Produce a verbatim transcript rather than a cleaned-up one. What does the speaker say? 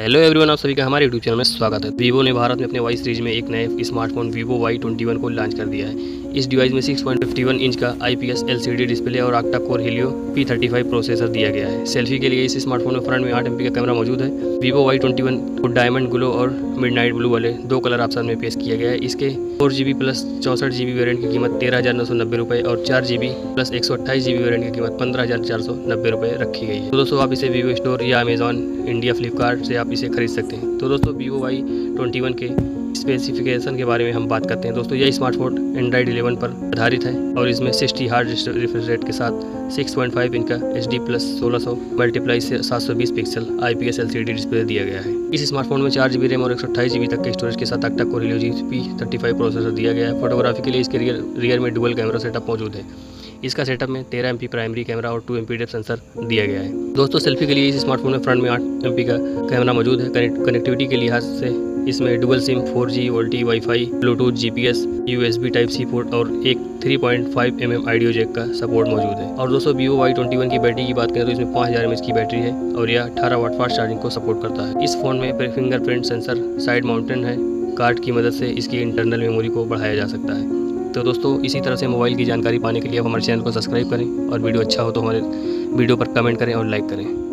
Hello everyone, आप सभी का हमारे यूट्यूब चैनल में स्वागत है। वीवो ने भारत में अपने वाई सीरीज में एक नए smartphone Vivo Y twenty one को लॉन्च कर दिया है। इस डिवाइस में six point five one inch का आईपीएस एलसीडी डिस्प्ले और octa core Helio P thirty five processor दिया गया है। सेल्फी के लिए इस स्मार्टफोन में फ्रंट में आठ एमपी का कैमरा मौजूद है। वीवो वाई ट्वेंटी वन को डायमंड ग्लो और मिडनाइट ब्लू वाले दो कलर ऑप्शन में पेश किया गया है। इसके फोर जीबी प्लस चौंसठ जीबी वेरियंट की कीमत तेरह हज़ार नौ सौ नब्बे रुपये और चार जीबी प्लस एक सौ अट्ठाईस जीबी वेरियंट की कीमत पंद्रह हज़ार चार सौ नब्बे रुपये रखी गई है। तो दोस्तों, आप इसे वीवो स्टोर या अमेजॉन इंडिया फ्लिपकार्ट से आप इसे खरीद सकते हैं। तो दोस्तों, वीवो वाई ट्वेंटी वन के स्पेसिफिकेशन के बारे में हम बात करते हैं। दोस्तों, यह स्मार्टफोन एंड्राइड इलेवन पर आधारित है और इसमें सिक्सटी हर्ट्ज रिफ्रेश रेट के साथ सिक्स पॉइंट फाइव इंच का एच डी प्लस सोलह सौ मल्टीप्लाई से सात सौ बीस pixel I P S L C D display दिया गया है। इस स्मार्टफोन में चार जीबी रैम और एक सौ अट्ठाईस जीबी तक के स्टोरेज के साथ octa core Helio P thirty five processor दिया गया है। फोटोग्राफी के लिए इसके रियर रियर में डुअल कैमरा सेटअप मौजूद है। इसका सेटअप में तेरह एमपी प्राइमरी कैमरा और टू एमपी डेप्थ सेंसर दिया गया है। दोस्तों, सेल्फी के लिए इस स्मार्टफोन में फ्रंट में आठ एमपी का कैमरा मौजूद है। कनेक्टिविटी के लिहाज से इसमें dual SIM, four G, VoLTE, WiFi, Bluetooth, GPS, USB type C port और एक three point five M M audio jack का सपोर्ट मौजूद है। और दोस्तों, वीवो वाई ट्वेंटी वन की बैटरी की बात करें तो इसमें पाँच हज़ार एम एच की बैटरी है और यह अठारह वाट फास्ट चार्जिंग को सपोर्ट करता है। इस फोन में फिंगरप्रिंट सेंसर, साइड माउंटेन है कार्ड की मदद से इसकी इंटरनल मेमोरी को बढ़ाया जा सकता है। तो दोस्तों, इसी तरह से मोबाइल की जानकारी पाने के लिए आप हमारे चैनल को सब्सक्राइब करें और वीडियो अच्छा हो तो हमारे वीडियो पर कमेंट करें और लाइक करें।